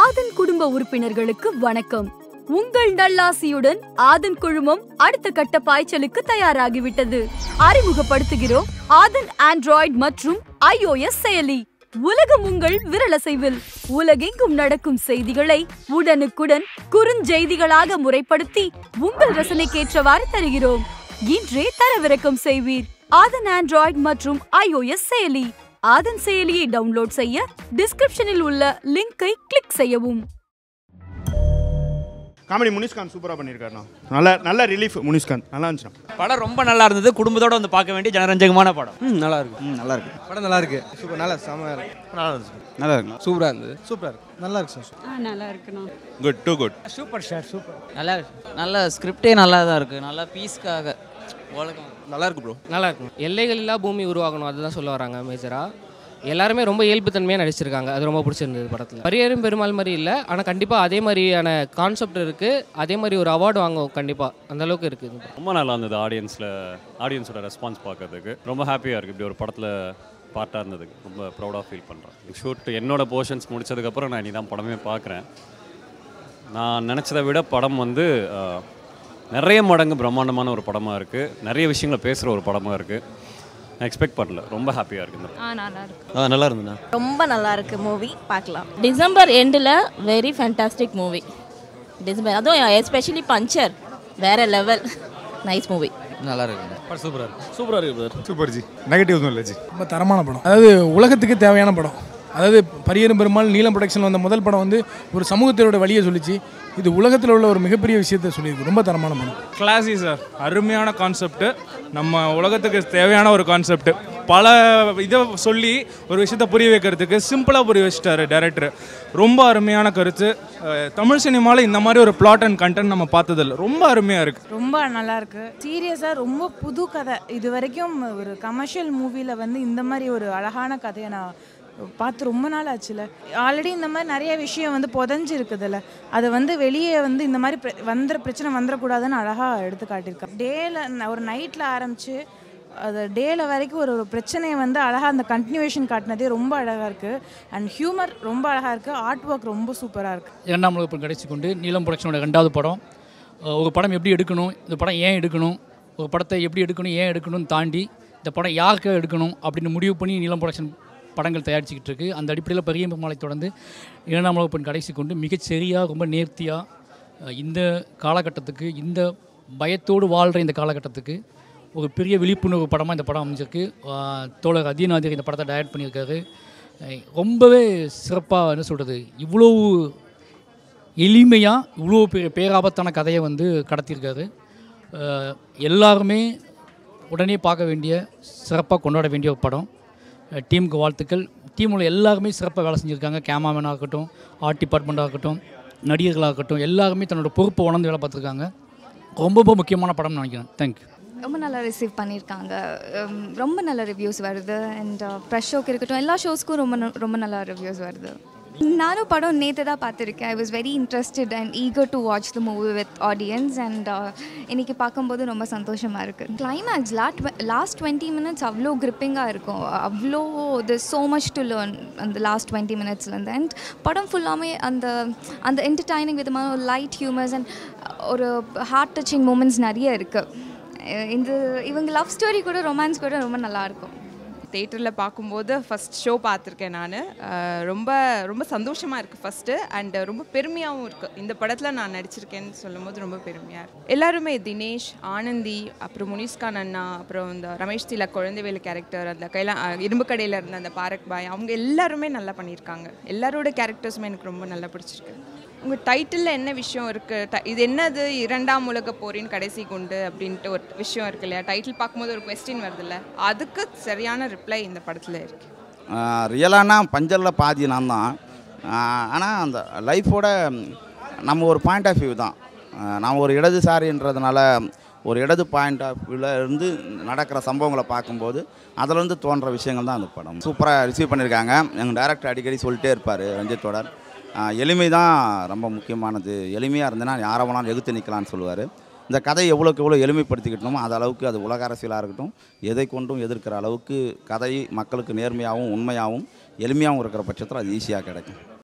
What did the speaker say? ஆதன் குடும்ப உறுப்பினர்களுக்கு வணக்கம். உங்கள் நல்லாசியுடன் ஆதன் குழுமம் அடுத்த கட்ட பாய்ச்சலுக்கு தயாராகிவிட்டது. அறிமுகப்படுத்துகிறோம் ஆதன் ஆண்ட்ராய்டு மற்றும் iOS செயலி. உலகம் உங்கள் விரலசைவில். உலகெங்கும் நடக்கும் செய்திகளை உடனுக்குடன் குறுஞ்செய்திகளாக முறைப்படுத்தி உங்கள் ரசனைக்கேற்றவாறு தருகிறோம். இன்றே தரவிறக்கம் செய்வீர் ஆதன் ஆண்ட்ராய்டு மற்றும் iOS செயலி. ஆதன் செயலியை டவுன்லோட் செய்ய டிஸ்கிரிப்ஷனில் உள்ள லிங்கை கிளிக் செய்யவும். காமெடி முனிஸ்கான் சூப்பரா பண்ணிருக்காருனா. நல்ல ரிலீஃப் முனிஸ்கான். நல்லா இருந்துச்சு. படம் ரொம்ப நல்லா இருந்தது. குடும்பத்தோட வந்து பார்க்க வேண்டிய ஜனரஞ்சகமான படம். நல்லா இருக்கு. படம் நல்லா இருக்கு. சூப்பர். நல்லா செமையா இருக்கு. நல்லா இருக்கு. சூப்பரா இருந்தது. சூப்பரா இருக்கு. நல்லா இருக்கு சார். நல்லா இருக்குனா. Good to good. Super sir. Super. நல்லா இருக்கு. நல்ல ஸ்கிரிப்டே நல்லா தான் இருக்கு. நல்ல பீஸ்காக நல்லா இருக்கு ப்ரோ. நல்லா இருக்கும். எல்லைகள் இல்லா பூமி உருவாகணும், அதுதான் சொல்ல வராங்க மேஜரா. எல்லாருமே ரொம்ப இயல்புத்தன்மையாக நடிச்சிருக்காங்க, அது ரொம்ப பிடிச்சிருந்தது படத்தில். பரியரும் பெருமாள் மாதிரி இல்லை, ஆனால் கண்டிப்பாக அதே மாதிரியான கான்செப்ட் இருக்குது, அதே மாதிரி ஒரு அவார்டு வாங்கும் கண்டிப்பாக, அந்தளவுக்கு இருக்குது. ரொம்ப நல்லா இருந்தது. ஆடியன்ஸோட ரெஸ்பான்ஸ் பார்க்கறதுக்கு ரொம்ப ஹாப்பியாக இருக்குது. இப்படி ஒரு படத்தில் பார்ட்டாக இருந்ததுக்கு ரொம்ப ப்ரௌடாக ஃபீல் பண்ணுறேன். ஷூட் என்னோட போர்ஷன்ஸ் முடிச்சதுக்கப்புறம் நான் இனிதான் படமே பார்க்குறேன். நான் நினச்சதை விட படம் வந்து நிறைய மடங்கு பிரம்மாண்டமான ஒரு படமாக இருக்குது. நிறைய விஷயங்களை பேசுகிற ஒரு படமாக இருக்குது. நான் எக்ஸ்பெக்ட் பண்ணல. ரொம்ப ஹாப்பியாக இருக்குது. நல்லா இருந்ததுண்ணா. ரொம்ப நல்லா இருக்குது மூவி. பார்க்கலாம். டிசம்பர் எண்டில் வெரி ஃபேண்டாஸ்டிக் மூவி. டிசம்பர் அதுவும் எஸ்பெஷலி பஞ்சர் வேறு லெவல். Nice movie. நல்லா இருக்குங்க. சூப்பராக இருக்குது. Super G. நெகட்டிவ்ஸும் இல்லை ஜி. ரொம்ப தரமான படம். அதாவது உலகத்துக்கு தேவையான படம். அதாவது பரியரும் பெருமாள் நீலம் ப்ரொடக்ஷன் வந்த முதல் படம் வந்து ஒரு சமூகத்தினோட வழியை சொல்லிச்சு. இது உலகத்தில் உள்ள ஒரு மிகப்பெரிய விஷயத்தை சொல்லியிருக்கு. ரொம்ப தரமான படம். Classy sir. அருமையான கான்செப்ட். நம்ம உலகத்துக்கு தேவையான ஒரு கான்செப்ட். பல இதை சொல்லி ஒரு விஷயத்தை புரிய வைக்கிறதுக்கு சிம்பிளாக புரிய வச்சுட்டாரு டைரக்டர். ரொம்ப அருமையான கருத்து. தமிழ் சினிமாவில் இந்த மாதிரி ஒரு பிளாட் அண்ட் கண்டென்ட் நம்ம பார்த்ததில்லை. ரொம்ப அருமையாக இருக்குது. ரொம்ப நல்லா இருக்குது. சீரியஸாக ரொம்ப புது கதை. இது வரைக்கும் ஒரு கமர்ஷியல் மூவியில் வந்து இந்த மாதிரி ஒரு அழகான கதையை நான் பார்த்து ரொம்ப நாள் ஆச்சுல. ஆல்ரெடி இந்த மாதிரி நிறைய விஷயம் வந்து புதஞ்சு இருக்குதுல்ல, அதை வந்து வெளியே வந்து இந்த மாதிரி பிரச்சனை வந்துடக்கூடாதுன்னு அழகாக எடுத்து காட்டியிருக்கேன். டேயில் ஒரு நைட்டில் ஆரம்பித்து அது டேயில் வரைக்கும் ஒரு பிரச்சனையை வந்து அழகாக அந்த கண்டினியூவேஷன் காட்டினதே ரொம்ப அழகாக இருக்குது. அண்ட் ஹியூமர் ரொம்ப அழகாக இருக்குது. ஆர்ட் ஒர்க் ரொம்ப சூப்பராக இருக்குது. இரண்டாம் உலகப்படம் கிடைச்சி கொண்டு நீலம் ப்ரொடக்ஷனோட ரெண்டாவது படம். ஒரு படம் எப்படி எடுக்கணும், இந்த படம் ஏன் எடுக்கணும், ஒரு படத்தை எப்படி எடுக்கணும் ஏன் எடுக்கணும்னு தாண்டி இந்த படம் யாருக்காக எடுக்கணும் அப்படின்னு முடிவு பண்ணி நீலம் ப்ரொடக்ஷன் படங்கள் தயாரிச்சுக்கிட்டு இருக்குது. அந்த அடிப்படையில் பரியரும் பெருமாளை தொடர்ந்து இரண்டாம் உலகப்படம் கடைசி கொண்டு மிகச்சரியாக ரொம்ப நேர்த்தியாக இந்த காலகட்டத்துக்கு, இந்த பயத்தோடு வாழ்கிற இந்த காலகட்டத்துக்கு ஒரு பெரிய விழிப்புணர்வு படமாக இந்த படம் அமைஞ்சிருக்கு. தோழர் அதீநாதர் இந்த படத்தை டைரக்ட் பண்ணியிருக்காரு. ரொம்பவே சிறப்பாக என்ன சொல்கிறது, இவ்வளோ எளிமையாக இவ்வளோ பேராபத்தான கதையை வந்து கடத்தியிருக்காரு. எல்லாருமே உடனே பார்க்க வேண்டிய, சிறப்பாக கொண்டாட வேண்டிய ஒரு படம். டீமுக்கு வாழ்த்துக்கள். டீம் உள்ள எல்லாருமே சிறப்பாக வேலை செஞ்சுருக்காங்க. கேமராமேனாக இருக்கட்டும், ஆர்ட் டிபார்ட்மெண்ட்டாக இருக்கட்டும், நடிகர்களாக இருக்கட்டும், எல்லாருமே தன்னோட பொறுப்பை உணர்ந்து வேலை பார்த்துருக்காங்க. ரொம்ப ரொம்ப முக்கியமான படம்னு நினைக்கிறேன். தேங்க்யூ. ரொம்ப நல்லா ரிசீவ் பண்ணியிருக்காங்க. ரொம்ப நல்ல ரிவ்யூஸ் வருது. அண்ட் ஃப்ரெஷ் ஷோக்கு இருக்கட்டும், எல்லா ஷோஸ்க்கும் ரொம்ப நல்லா ரிவ்யூஸ் வருது. நானும் படம் நேற்று தான் பார்த்துருக்கேன். I was very interested and eager to watch the movie with audience. And இன்றைக்கி பார்க்கும்போது ரொம்ப சந்தோஷமாக இருக்குது. கிளைமேக்ஸ் லாஸ்ட் 20 minutes அவ்வளோ கிரிப்பிங்காக இருக்கும். அவ்வளோ there's so much to learn அந்த லாஸ்ட் 20 minutesலேருந்து. அண்ட் படம் ஃபுல்லாமே அந்த என்டர்டைனிங் விதமான ஒரு லைட் ஹியூமர்ஸ் அண்ட் ஒரு ஹார்ட் டச்சிங் மூமெண்ட்ஸ் நிறைய இருக்குது. இவங்க லவ் ஸ்டோரி கூட ரொமான்ஸ் கூட ரொம்ப நல்லாயிருக்கும். தேட்டரில் பார்க்கும்போது ஃபஸ்ட் ஷோ பார்த்துருக்கேன் நான். ரொம்ப ரொம்ப சந்தோஷமாக இருக்குது ஃபஸ்ட்டு. அண்ட் ரொம்ப பெருமையாகவும் இருக்குது. இந்த படத்தில் நான் நடிச்சிருக்கேன்னு சொல்லும் போது ரொம்ப பெருமையாக இருக்குது. எல்லாருமே தினேஷ், ஆனந்தி, அப்புறம் முனிஸ்கான் அண்ணா, அப்புறம் இந்த ரமேஷ் திலா குழந்தைவேலு கேரக்டர், அந்த இரும்பு கடையில் இருந்த அந்த பாரக் பாய், அவங்க எல்லாருமே நல்லா பண்ணியிருக்காங்க. எல்லாரோட கேரக்டர்ஸுமே எனக்கு ரொம்ப நல்லா பிடிச்சிருக்கு. உங்கள் டைட்டிலில் என்ன விஷயம் இருக்குது, இது என்னது இரண்டாம் உலக போரின் கடைசி குண்டு அப்படின்ட்டு ஒரு விஷயம் இருக்கு இல்லையா? டைட்டில் பார்க்கும்போது ஒரு கொஸ்டின் வருதுல்ல, அதுக்கு சரியான ரிப்ளை இந்த படத்தில் இருக்கு. ரியலானா பஞ்சரில் பாதி நான் தான். ஆனால் அந்த லைஃபோட நம்ம ஒரு பாயிண்ட் ஆஃப் வியூ தான். நான் ஒரு இடதுசாரின்றதுனால ஒரு இடது பாயிண்ட் ஆஃப் வியூவில் இருந்து நடக்கிற சம்பவங்களை பார்க்கும்போது அதிலேருந்து தோன்ற விஷயங்கள் தான் அந்த படம். சூப்பராக ரிசீவ் பண்ணியிருக்காங்க. எங்கள் டைரக்டர் அடிக்கடி சொல்லிட்டே இருப்பார் ரஞ்சித்தோட, எளிமை தான் ரொம்ப முக்கியமானது. எளிமையாக இருந்ததுன்னா யாரை வேணாலும் எகுத்து நிற்கலான்னு சொல்லுவார். இந்த கதையை எவ்வளோக்கு எவ்வளோ எளிமைப்படுத்திக்கிட்டோமோ அது அளவுக்கு, அது உலக அரசியலாக இருக்கட்டும், எதை கொண்டும் எதிர்க்கிற அளவுக்கு கதை மக்களுக்கு நேர்மையாகவும் உண்மையாகவும் எளிமையாகவும் இருக்கிற பட்சத்தில் அது ஈஸியாக கிடைக்கும்.